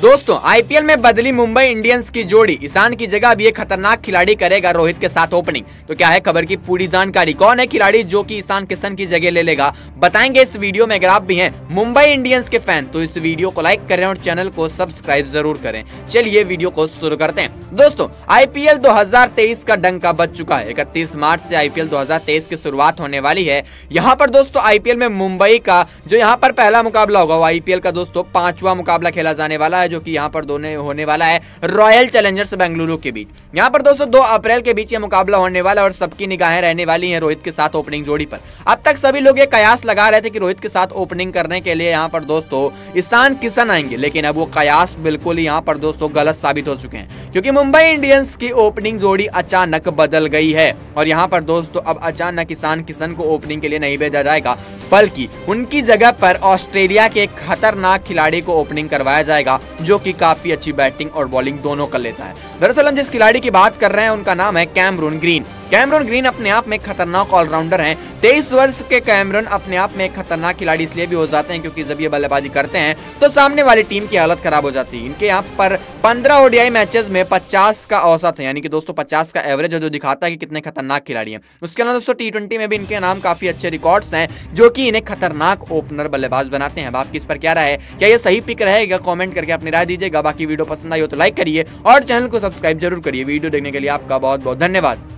दोस्तों आईपीएल में बदली मुंबई इंडियंस की जोड़ी, ईशान की जगह अब ये खतरनाक खिलाड़ी करेगा रोहित के साथ ओपनिंग। तो क्या है खबर की पूरी जानकारी, कौन है खिलाड़ी जो कि ईशान किशन की जगह ले लेगा, बताएंगे इस वीडियो में। अगर आप भी हैं मुंबई इंडियंस के फैन तो इस वीडियो को लाइक करें और चैनल को सब्सक्राइब जरूर करें। चलिए वीडियो को शुरू करते हैं। दोस्तों आईपीएल 2023 का डंका बज चुका है। 31 मार्च से आईपीएल 2023 की शुरुआत होने वाली है। यहाँ पर दोस्तों आईपीएल में मुंबई का जो यहाँ पर पहला मुकाबला होगा वो आईपीएल का दोस्तों 5वां मुकाबला खेला जाने वाला है, जो कि यहां पर दोनों होने वाला है रॉयल चैलेंजर्स बेंगलुरु के बीच। यहां पर दोस्तों 2 अप्रैल के बीच ये मुकाबला होने वाला और सबकी निगाहें रहने वाली हैं रोहित के साथ ओपनिंग जोड़ी पर। अब तक सभी लोग ये कयास लगा रहे थे कि रोहित के साथ ओपनिंग करने के लिए यहां पर दोस्तों ईशान किशन आएंगे, लेकिन अब वो कयास बिल्कुल यहां पर दोस्तों गलत साबित हो चुके हैं, क्योंकि मुंबई इंडियंस की ओपनिंग जोड़ी अचानक बदल गई है। और यहां पर दोस्तों अब अचानक ईशान किशन को ओपनिंग के लिए नहीं भेजा जाएगा, बल्कि उनकी जगह पर ऑस्ट्रेलिया के खतरनाक खिलाड़ी को ओपनिंग करवाया जाएगा, जो कि काफी अच्छी बैटिंग और बॉलिंग दोनों कर लेता है। दरअसल हम जिस खिलाड़ी की बात कर रहे हैं उनका नाम है कैमरून ग्रीन। कैमरून ग्रीन अपने आप में खतरनाक ऑलराउंडर हैं। 23 वर्ष के कैमरून अपने आप में खतरनाक खिलाड़ी इसलिए भी हो जाते हैं क्योंकि जब ये बल्लेबाजी करते हैं तो सामने वाली टीम की हालत खराब हो जाती है। इनके यहाँ पर 15 ओडीआई मैचेस में 50 का औसत है, यानी कि दोस्तों 50 का एवरेज है, जो दिखाता है कि कितने खतरनाक खिलाड़ी हैं। उसके अलावा दोस्तों T20 में भी इनके नाम काफी अच्छे रिकॉर्ड्स हैं, जो कि इन्हें खतरनाक ओपनर बल्लेबाज बनाते हैं। अब आपकी इस पर क्या राय है, क्या ये सही पिक रहेगा, कॉमेंट करके अपनी राय दीजिएगा। बाकी वीडियो पसंद आई हो तो लाइक करिए और चैनल को सब्सक्राइब जरूर करिए। वीडियो देखने के लिए आपका बहुत बहुत धन्यवाद।